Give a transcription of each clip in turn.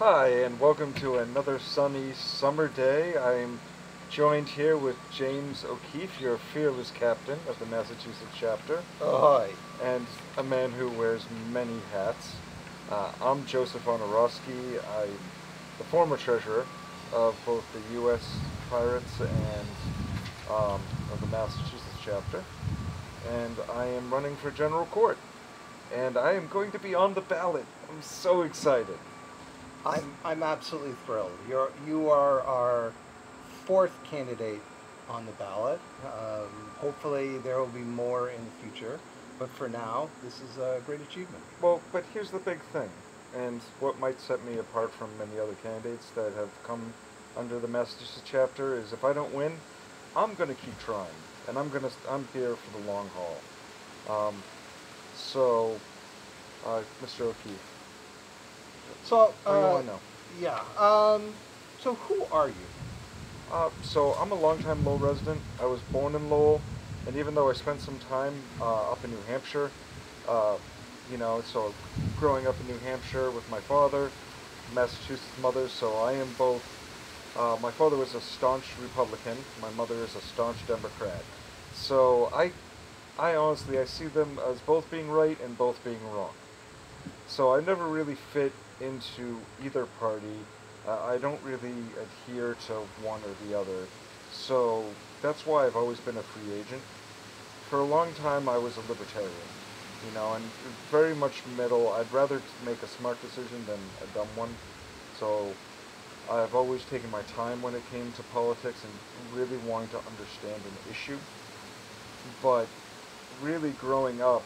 Hi, and welcome to another sunny summer day. I'm joined here with James O'Keefe, your fearless captain of the Massachusetts chapter. Oh, hi. And a man who wears many hats. I'm Joseph Onoroski. I'm the former treasurer of both the U.S. Pirates and of the Massachusetts chapter. And I am running for general court. And I am going to be on the ballot. I'm so excited. I'm absolutely thrilled. You are our fourth candidate on the ballot. Hopefully there will be more in the future, but for now, this is a great achievement. Well, but here's the big thing, and what might set me apart from many other candidates that have come under the Massachusetts chapter is if I don't win, I'm going to keep trying, and I'm here for the long haul. Mr. O'Keefe. So, so who are you? So I'm a longtime Lowell resident. I was born in Lowell, and even though I spent some time up in New Hampshire, so growing up in New Hampshire with my father, Massachusetts mother, so I am both, my father was a staunch Republican, my mother is a staunch Democrat. So I honestly, I see them as both being right and both being wrong. So I never really fit into either party. I don't really adhere to one or the other. So that's why I've always been a free agent. For a long time, I was a libertarian, and very much middle. I'd rather make a smart decision than a dumb one. So I've always taken my time when it came to politics and really wanting to understand an issue. But really growing up,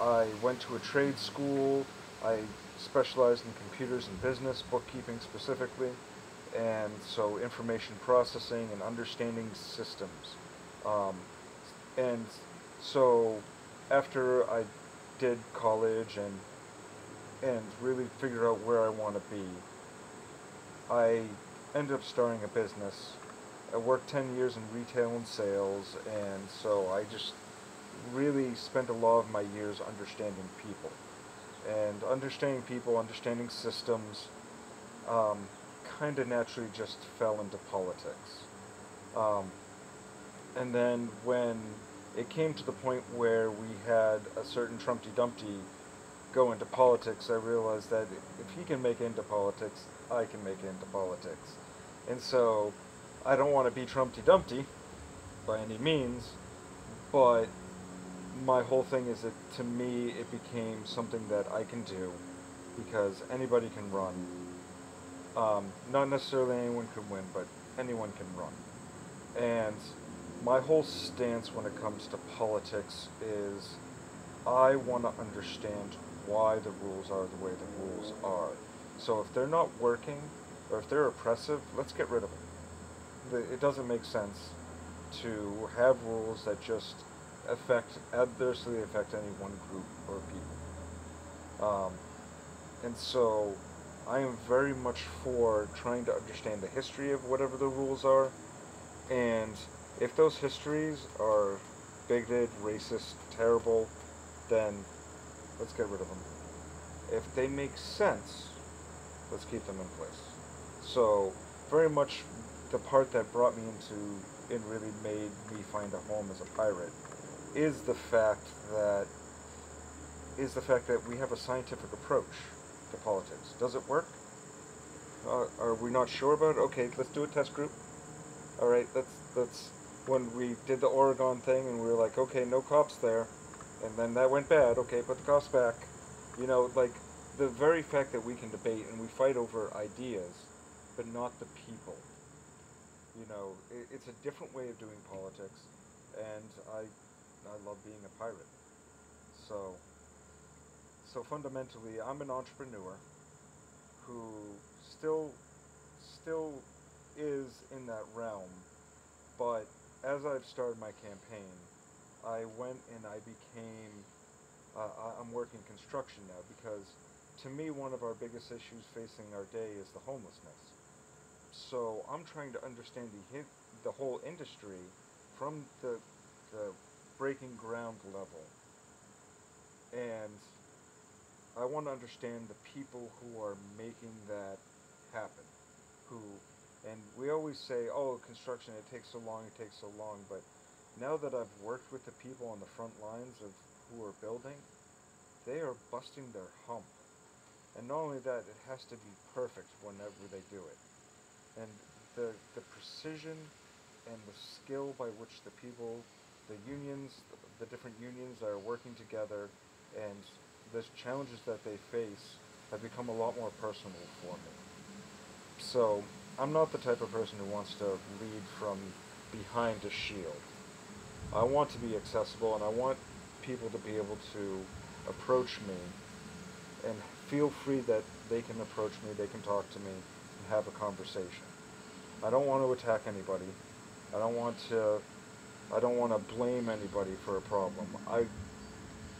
I went to a trade school. I specialized in computers and business, bookkeeping specifically, and so information processing and understanding systems. And so after I did college and really figured out where I want to be, I ended up starting a business. I worked 10 years in retail and sales, and so I just really spent a lot of my years understanding people. And understanding people, understanding systems, kind of naturally just fell into politics. And then when it came to the point where we had a certain Trumpy Dumpty go into politics, I realized that if he can make it into politics, I can make it into politics. And so I don't want to be Trumpy Dumpty by any means, but my whole thing is that, to me, it became something that I can do because anybody can run. Not necessarily anyone can win, but anyone can run. And my whole stance when it comes to politics is I want to understand why the rules are the way the rules are. So if they're not working or if they're oppressive, let's get rid of them. It doesn't make sense to have rules that just adversely affect any one group or people. And so I am very much for trying to understand the history of whatever the rules are, and if those histories are bigoted, racist, terrible, then let's get rid of them. If they make sense, let's keep them in place. So very much the part that brought me into and really made me find a home as a pirate is the fact that we have a scientific approach to politics. Does it work? Are we not sure about it? Okay, let's do a test group. All right, let's when we did the Oregon thing and we were like, okay, no cops there, and then that went bad. Okay, put the cops back. Like the very fact that we can debate and we fight over ideas, but not the people. It's a different way of doing politics, and I love being a pirate. So fundamentally, I'm an entrepreneur who still is in that realm, but as I've started my campaign, I went and I became, I'm working construction now because to me one of our biggest issues facing our day is the homelessness. So I'm trying to understand the whole industry from the breaking ground level, and I want to understand the people who are making that happen. And we always say, oh, construction, it takes so long. But now that I've worked with the people on the front lines of who are building, they are busting their hump. And not only that, it has to be perfect whenever they do it. And the precision and the skill by which the people, the unions, the different unions that are working together, and the challenges that they face have become a lot more personal for me. So I'm not the type of person who wants to lead from behind a shield. I want to be accessible, and I want people to be able to approach me and feel free that they can approach me, they can talk to me, and have a conversation. I don't want to attack anybody. I don't want to blame anybody for a problem.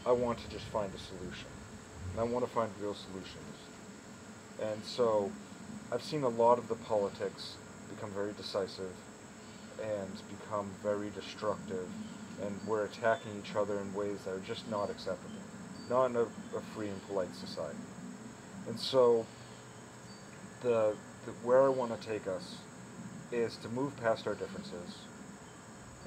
I want to just find a solution. And I want to find real solutions. And so I've seen a lot of the politics become very decisive and become very destructive, and we're attacking each other in ways that are just not acceptable, not in a free and polite society. And so where I want to take us is to move past our differences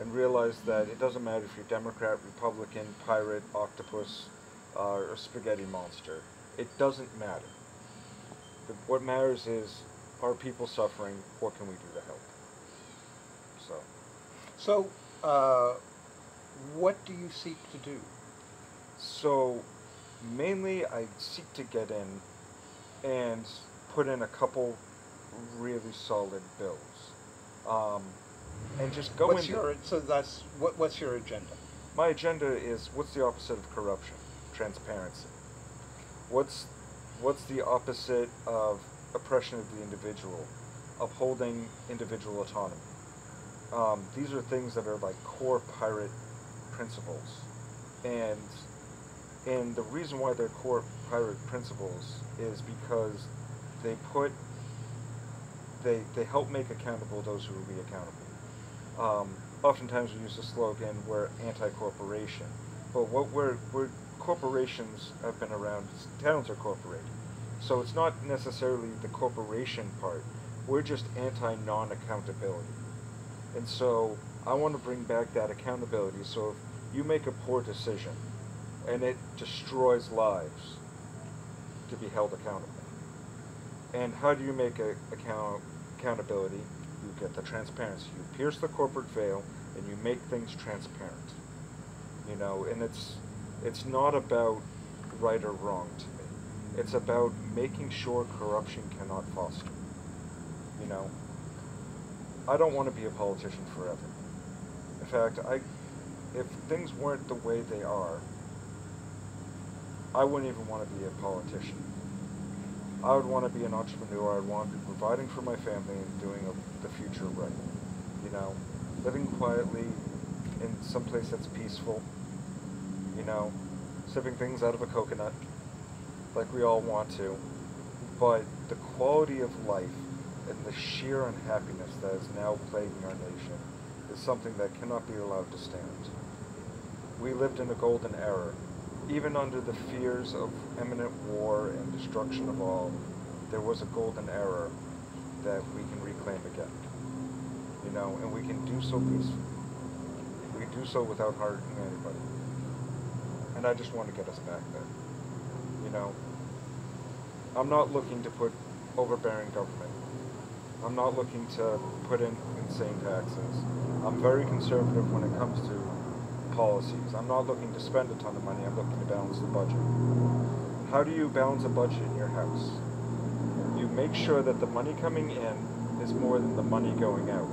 and realize that it doesn't matter if you're Democrat, Republican, pirate, octopus, or spaghetti monster. It doesn't matter. What matters is, are people suffering? What can we do to help? So, what do you seek to do? So, mainly I seek to get in and put in a couple really solid bills. And just go in there. So that's, what's your agenda? My agenda is, what's the opposite of corruption? Transparency. What's the opposite of oppression of the individual? Upholding individual autonomy. These are things that are like core pirate principles. And the reason why they're core pirate principles is because they help make accountable those who will be accountable. Oftentimes we use the slogan, we're anti-corporation, but what corporations have been around, towns are corporated, so it's not necessarily the corporation part, we're just anti-non-accountability. And so I want to bring back that accountability, so if you make a poor decision and it destroys lives, to be held accountable. And how do you make accountability? You get the transparency. You pierce the corporate veil, and you make things transparent. You know, and it's not about right or wrong to me. It's about making sure corruption cannot foster. You know, I don't want to be a politician forever. In fact, if things weren't the way they are, I wouldn't even want to be a politician. I would want to be an entrepreneur. I'd want to be providing for my family and doing the future right. You know, living quietly in some place that's peaceful. You know, sipping things out of a coconut, like we all want to. But the quality of life and the sheer unhappiness that is now plaguing our nation is something that cannot be allowed to stand. We lived in a golden era. Even under the fears of imminent war and destruction of all, there was a golden era that we can reclaim again. You know, and we can do so peacefully. We can do so without hurting anybody. And I just want to get us back there. You know, I'm not looking to put overbearing government. I'm not looking to put in insane taxes. I'm very conservative when it comes to policies. I'm not looking to spend a ton of money, I'm looking to balance the budget. How do you balance a budget in your house? You make sure that the money coming in is more than the money going out.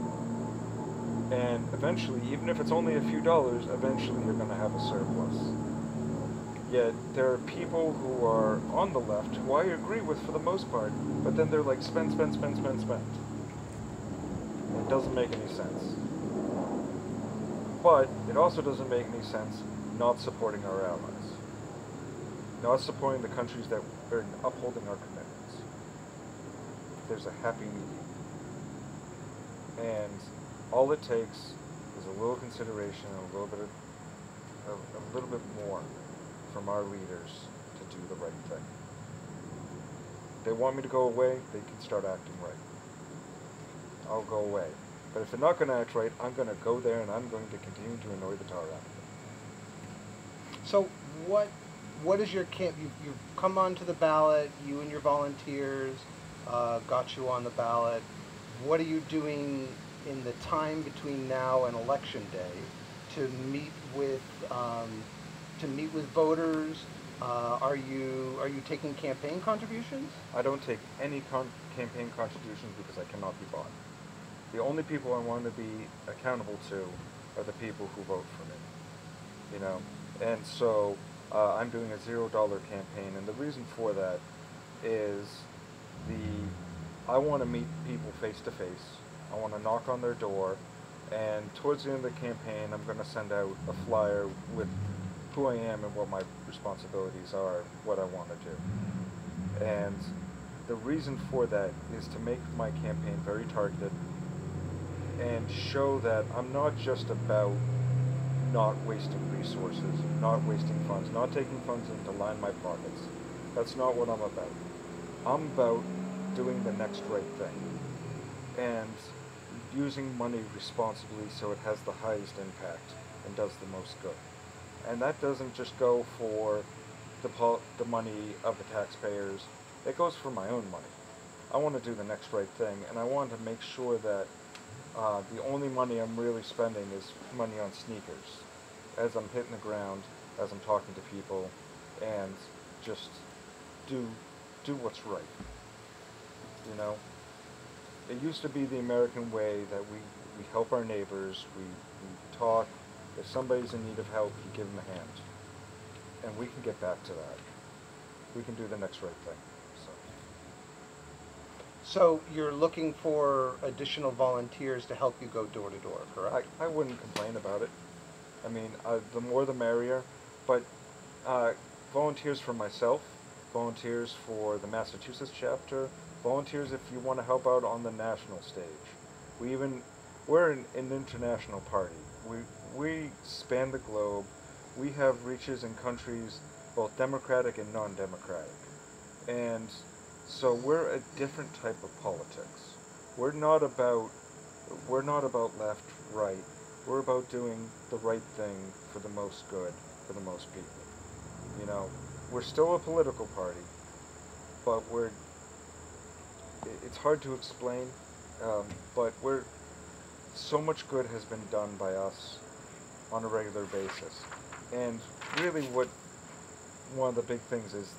And eventually, even if it's only a few dollars, eventually you're going to have a surplus. Yet, there are people who are on the left, who I agree with for the most part, but then they're like, spend, spend, spend, spend, spend. It doesn't make any sense. But it also doesn't make any sense not supporting our allies, not supporting the countries that are upholding our commitments. There's a happy medium. And all it takes is a little consideration and a little bit more from our leaders to do the right thing. they want me to go away, they can start acting right. I'll go away. But if they're not going to act right, I'm going to go there and I'm going to continue to annoy the tar out of them. So what is your camp? You've come onto the ballot, you and your volunteers got you on the ballot. What are you doing in the time between now and election day to meet with voters? Are you taking campaign contributions? I don't take any campaign contributions because I cannot be bought. The only people I want to be accountable to are the people who vote for me, you know. And so I'm doing a $0 campaign, and the reason for that is I want to meet people face to face. I want to knock on their door, and towards the end of the campaign, I'm going to send out a flyer with who I am and what my responsibilities are and what I want to do. And the reason for that is to make my campaign very targeted and show that I'm not just about not wasting resources, not wasting funds, not taking funds in to line my pockets. That's not what I'm about. I'm about doing the next right thing and using money responsibly so it has the highest impact and does the most good. And that doesn't just go for the money of the taxpayers, it goes for my own money. I want to do the next right thing, and I want to make sure that the only money I'm really spending is money on sneakers, as I'm hitting the ground, as I'm talking to people, and just do what's right, you know? It used to be the American way that we help our neighbors, we talk. If somebody's in need of help, you give them a hand. And we can get back to that. We can do the next right thing. So you're looking for additional volunteers to help you go door to door, correct? I wouldn't complain about it. I mean, the more the merrier. But volunteers for myself, volunteers for the Massachusetts chapter, volunteers if you want to help out on the national stage. We're an international party. We span the globe. We have reaches in countries both democratic and non-democratic. And so we're a different type of politics. We're not about left, right. We're about doing the right thing for the most good, for the most people. You know, we're still a political party, but it's hard to explain, but so much good has been done by us on a regular basis. And really one of the big things is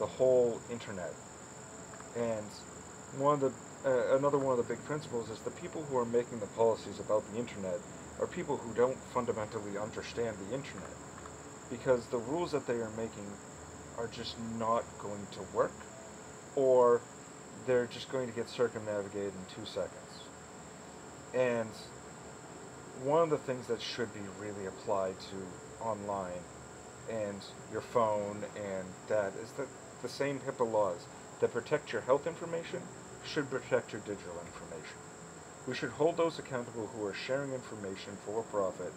the whole internet. And another one of the big principles is the people who are making the policies about the internet are people who don't fundamentally understand the internet, because the rules that they are making are just not going to work, or they're just going to get circumnavigated in 2 seconds. And one of the things that should be really applied to online and your phone and that is that the same HIPAA laws that protect your health information should protect your digital information. We should hold those accountable who are sharing information for profit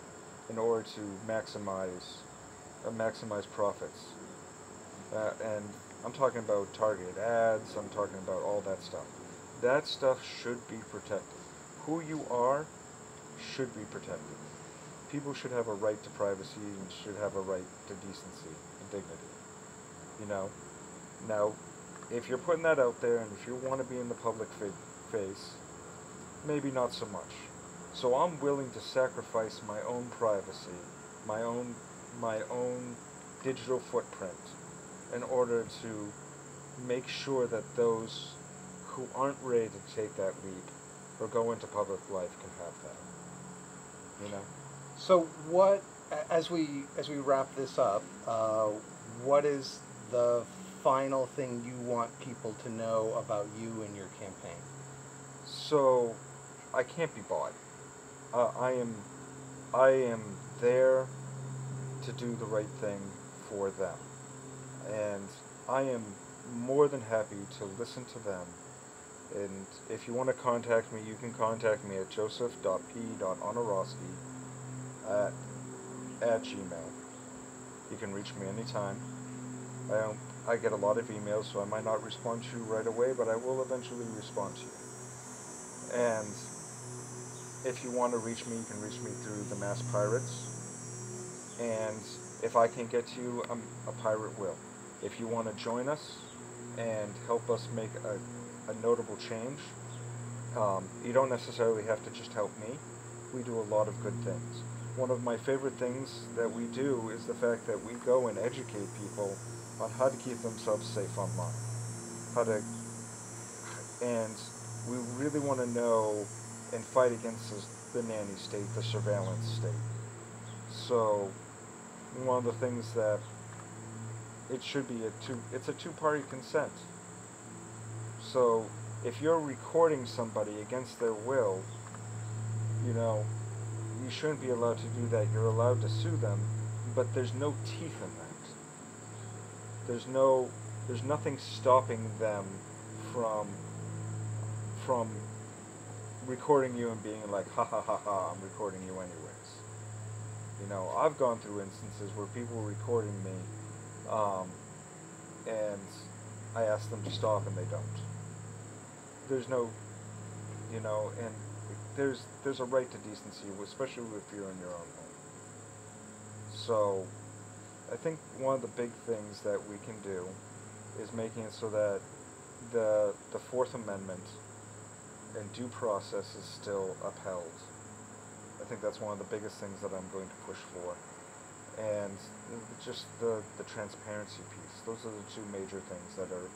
in order to maximize profits. And I'm talking about targeted ads, I'm talking about all that stuff. That stuff should be protected. Who you are should be protected. People should have a right to privacy and should have a right to decency and dignity, you know? Now, if you're putting that out there and if you want to be in the public face, maybe not so much. So I'm willing to sacrifice my own privacy, my own digital footprint in order to make sure that those who aren't ready to take that leap or go into public life can have that, you know? So what, as we wrap this up, what is the final thing you want people to know about you and your campaign? So, I can't be bought. I am there to do the right thing for them. And I am more than happy to listen to them. And if you want to contact me, you can contact me at joseph.p.onoroski@gmail. You can reach me anytime. I don't I get a lot of emails, so I might not respond to you right away, but I will eventually respond to you. And if you want to reach me, you can reach me through the Mass Pirates. And if I can get to you, a pirate will. If you want to join us and help us make a notable change, you don't necessarily have to just help me. We do a lot of good things. One of my favorite things that we do is the fact that we go and educate people on how to keep themselves safe online. And we really want to know and fight against the nanny state, the surveillance state. So one of the things that it should be it's a two-party consent. So if you're recording somebody against their will, you know, you shouldn't be allowed to do that. You're allowed to sue them, but there's no teeth in that. There's nothing stopping them from recording you and being like, ha ha ha ha, I'm recording you anyways. You know, I've gone through instances where people were recording me, and I ask them to stop and they don't. There's no, you know, and there's a right to decency, especially if you're in your own home. So I think one of the big things that we can do is making it so that the Fourth Amendment and due process is still upheld. I think that's one of the biggest things that I'm going to push for. And just the transparency piece. Those are the two major things that are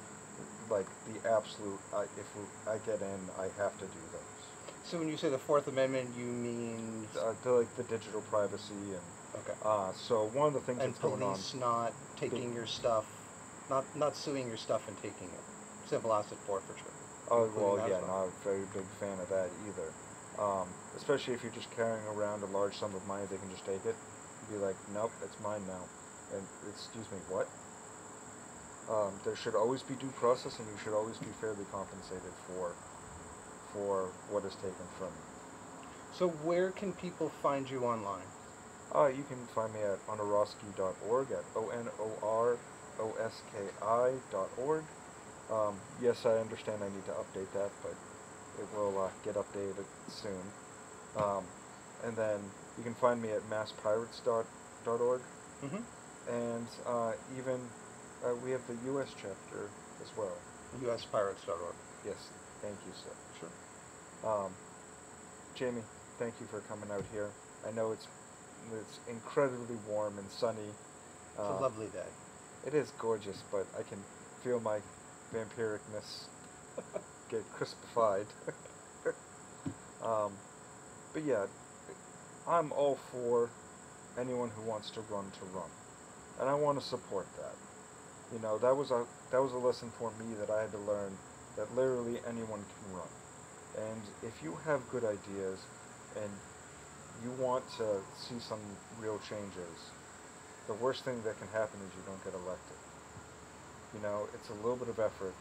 like the absolute, if I get in, I have to do those. So when you say the Fourth Amendment, you mean like the digital privacy and okay. So one of the things and that's going on. And police not taking your stuff, not suing your stuff and taking it. Civil asset forfeiture. Oh well, yeah, not a very big fan of that either. Especially if you're just carrying around a large sum of money, they can just take it. And be like, nope, it's mine now. And excuse me, what? There should always be due process, and you should always be fairly compensated for what is taken from you. So where can people find you online? You can find me at onoroski.org, at ONOROSKI.org. Yes, I understand I need to update that, but it will get updated soon. And then you can find me at masspirates.org. Mm-hmm. And even we have the U.S. chapter as well. USPirates.org. Yes, thank you, sir. Jamie, thank you for coming out here. I know it's incredibly warm and sunny. It's a lovely day. It is gorgeous, but I can feel my vampiricness get crispified. But yeah, I'm all for anyone who wants to run, and I want to support that. You know, that was a lesson for me that I had to learn, that literally anyone can run. And if you have good ideas and you want to see some real changes, the worst thing that can happen is you don't get elected. You know, it's a little bit of effort,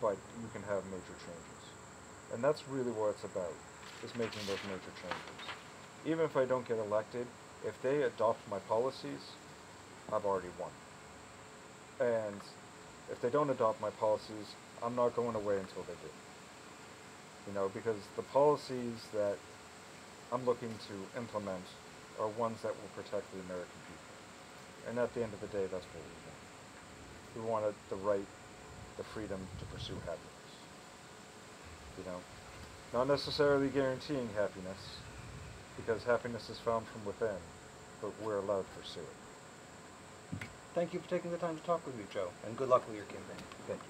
but you can have major changes. And that's really what it's about, is making those major changes. Even if I don't get elected, if they adopt my policies, I've already won. And if they don't adopt my policies, I'm not going away until they do. You know, because the policies that I'm looking to implement are ones that will protect the American people. And at the end of the day, that's what we want. We wanted the right, the freedom to pursue happiness. You know, not necessarily guaranteeing happiness, because happiness is found from within, but we're allowed to pursue it. Thank you for taking the time to talk with me, Joe, and good luck with your campaign. Thank you.